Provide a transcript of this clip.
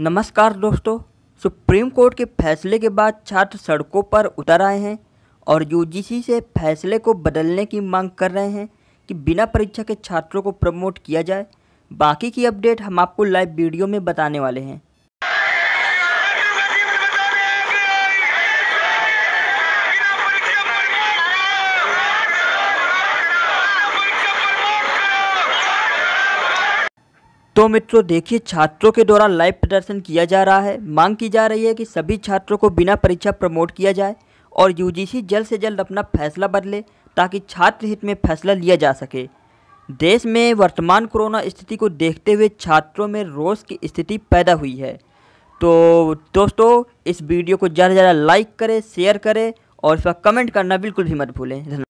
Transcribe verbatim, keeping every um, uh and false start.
नमस्कार दोस्तों, supreme court के फैसले के बाद छात्र सड़कों पर उतर आए हैं और यूजीसी से फैसले को बदलने की मांग कर रहे हैं कि बिना परीक्षा के छात्रों को प्रमोट किया जाए। बाकी की अपडेट हम आपको लाइव वीडियो में बताने वाले हैं। तो मित्रों देखिए, छात्रों के द्वारा लाइव प्रदर्शन किया जा रहा है। मांग की जा रही है कि सभी छात्रों को बिना परीक्षा प्रमोट किया जाए और यूजीसी जल्द से जल्द अपना फैसला बदले ताकि छात्र हित में फैसला लिया जा सके। देश में वर्तमान कोरोना स्थिति को देखते हुए छात्रों में रोष की स्थिति पैदा हुई है। तो दोस्तों, इस वीडियो को ज़्यादा से ज़्यादा लाइक करें, शेयर करें और इस पर कमेंट करना बिल्कुल भी मत भूलें।